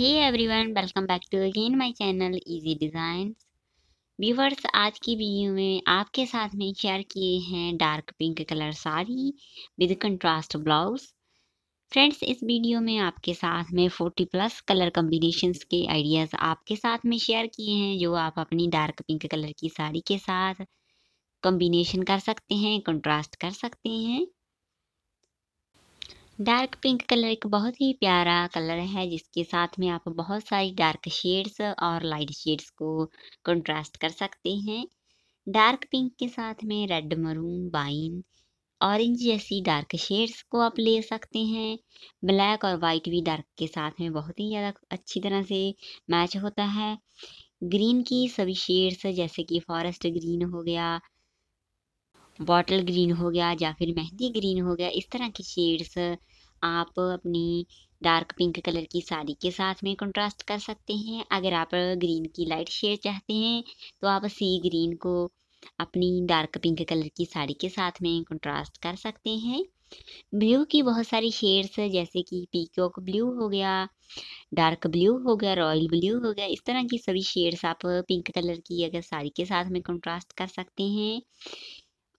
Hey everyone, welcome back to again my channel easy design. Viewers, आज की video में आपके साथ में शेयर किए हैं dark pink colour sari with contrast blouse. Friends, इस वीडियो में आपके साथ में 40+ कलर कम्बिनेशंस के आइडियाज़ आपके साथ में शेयर किए हैं जो आप अपनी डार्क पिंक कलर की साड़ी के साथ कम्बिनेशन कर सकते हैं, कंट्रास्ट कर सकते हैं। डार्क पिंक कलर एक बहुत ही प्यारा कलर है जिसके साथ में आप बहुत सारी डार्क शेड्स और लाइट शेड्स को कंट्रास्ट कर सकते हैं। डार्क पिंक के साथ में रेड, मरून, वाइन, ऑरेंज जैसी डार्क शेड्स को आप ले सकते हैं। ब्लैक और वाइट भी डार्क के साथ में बहुत ही ज़्यादा अच्छी तरह से मैच होता है। ग्रीन की सभी शेड्स जैसे कि फॉरेस्ट ग्रीन हो गया, बॉटल ग्रीन हो गया या फिर मेहंदी ग्रीन हो गया, इस तरह की शेड्स आप अपनी डार्क पिंक कलर की साड़ी के साथ में कंट्रास्ट कर सकते हैं। अगर आप ग्रीन की लाइट शेड चाहते हैं तो आप सी ग्रीन को अपनी डार्क पिंक कलर की साड़ी के साथ में कंट्रास्ट कर सकते हैं। ब्लू की बहुत सारी शेड्स जैसे कि पीकॉक ब्लू हो गया, डार्क ब्लू हो गया, रॉयल ब्लू हो गया, इस तरह की सभी शेड्स आप पिंक कलर की अगर साड़ी के साथ में कंट्रास्ट कर सकते हैं।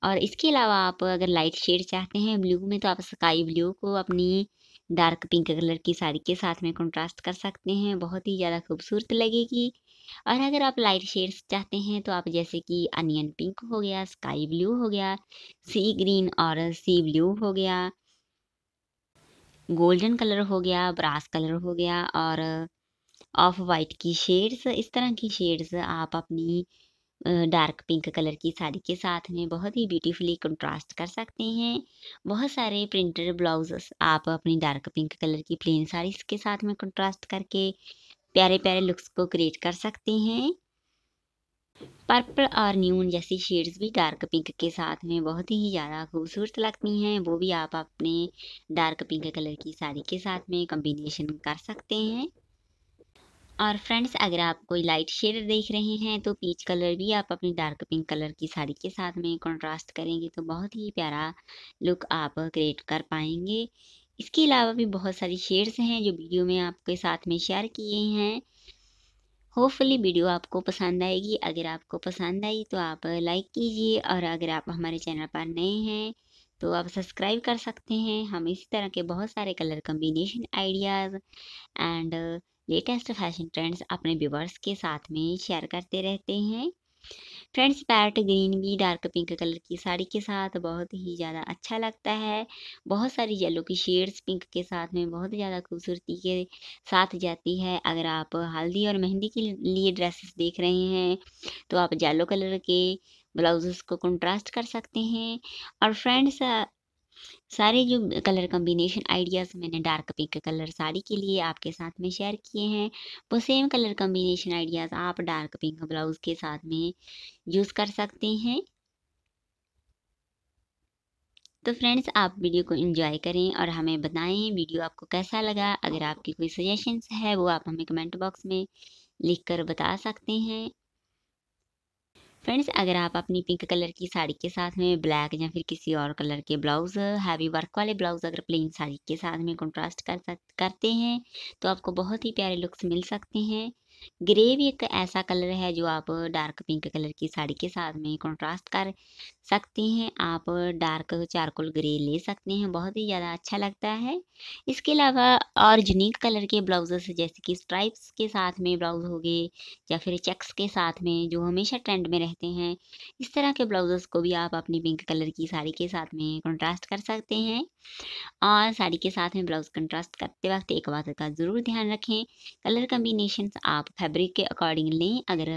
और इसके अलावा आप अगर लाइट शेड चाहते हैं ब्लू में तो आप स्काई ब्लू को अपनी डार्क पिंक कलर की साड़ी के साथ में कंट्रास्ट कर सकते हैं, बहुत ही ज़्यादा खूबसूरत लगेगी। और अगर आप लाइट शेड्स चाहते हैं तो आप जैसे कि अनियन पिंक हो गया, स्काई ब्लू हो गया, सी ग्रीन और सी ब्लू हो गया, गोल्डन कलर हो गया, ब्रास कलर हो गया और ऑफ वाइट की शेड्स, इस तरह की शेड्स आप अपनी डार्क पिंक कलर की साड़ी के साथ में बहुत ही ब्यूटीफुली कंट्रास्ट कर सकते हैं। बहुत सारे प्रिंटेड ब्लाउजेस आप अपनी डार्क पिंक कलर की प्लेन साड़ीज़ के साथ में कंट्रास्ट करके प्यारे प्यारे लुक्स को क्रिएट कर सकते हैं। पर्पल और न्यून जैसी शेड्स भी डार्क पिंक के साथ में बहुत ही ज़्यादा खूबसूरत लगती हैं, वो भी आप अपने डार्क पिंक कलर की साड़ी के साथ में कॉम्बिनेशन कर सकते हैं। और फ्रेंड्स, अगर आप कोई लाइट शेड देख रहे हैं तो पीच कलर भी आप अपनी डार्क पिंक कलर की साड़ी के साथ में कंट्रास्ट करेंगे तो बहुत ही प्यारा लुक आप क्रिएट कर पाएंगे। इसके अलावा भी बहुत सारी शेड्स हैं जो वीडियो में आपके साथ में शेयर किए हैं। होपफुली वीडियो आपको पसंद आएगी। अगर आपको पसंद आई तो आप लाइक कीजिए और अगर आप हमारे चैनल पर नए हैं तो आप सब्सक्राइब कर सकते हैं। हम इसी तरह के बहुत सारे colour combination ideas and latest fashion trends अपने व्यूअर्स के साथ में शेयर करते रहते हैं। फ्रेंड्स, पैरेट ग्रीन भी डार्क पिंक कलर की साड़ी के साथ बहुत ही ज़्यादा अच्छा लगता है। बहुत सारी येलो की शेड्स पिंक के साथ में बहुत ज़्यादा खूबसूरती के साथ जाती है। अगर आप हल्दी और मेहंदी के लिए ड्रेसेस देख रहे हैं तो आप येलो कलर के ब्लाउजेस को कंट्रास्ट कर सकते हैं। और फ्रेंड्स, सारे जो कलर कम्बिनेशन आइडियाज़ मैंने डार्क पिंक कलर साड़ी के लिए आपके साथ में शेयर किए हैं वो सेम कलर कम्बिनेशन आइडियाज़ आप डार्क पिंक ब्लाउज़ के साथ में यूज़ कर सकते हैं। तो फ्रेंड्स, आप वीडियो को एंजॉय करें और हमें बताएं वीडियो आपको कैसा लगा। अगर आपकी कोई सजेशंस है वो आप हमें कमेंट बॉक्स में लिखकर बता सकते हैं। फ्रेंड्स, अगर आप अपनी पिंक कलर की साड़ी के साथ में ब्लैक या फिर किसी और कलर के ब्लाउज, हैवी वर्क वाले ब्लाउज अगर प्लेन साड़ी के साथ में कंट्रास्ट करते हैं तो आपको बहुत ही प्यारे लुक्स मिल सकते हैं। ग्रे भी एक ऐसा कलर है जो आप डार्क पिंक कलर की साड़ी के साथ में कंट्रास्ट कर सकते हैं। आप डार्क चारकोल ग्रे ले सकते हैं, बहुत ही ज़्यादा अच्छा लगता है। इसके अलावा और यूनिक कलर के ब्लाउजेस जैसे कि स्ट्राइप्स के साथ में ब्लाउज हो गए या फिर चेक्स के साथ में जो हमेशा ट्रेंड में रहते हैं, इस तरह के ब्लाउजेस को भी आप अपनी पिंक कलर की साड़ी के साथ में कंट्रास्ट कर सकते हैं। और साड़ी के साथ में ब्लाउज कंट्रास्ट करते वक्त एक बात का ज़रूर ध्यान रखें, कलर कम्बिनेशन आप फैब्रिक के अकॉर्डिंग लें। अगर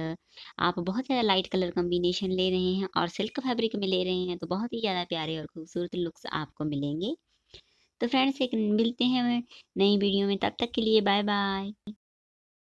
आप बहुत ज़्यादा लाइट कलर कम्बिनेशन ले रहे हैं और सिल्क फैब्रिक में ले रहे हैं तो बहुत ही ज़्यादा प्यारे और खूबसूरत लुक्स आपको मिलेंगे। तो फ्रेंड्स, एक मिलते हैं नई वीडियो में, तब तक के लिए बाय बाय।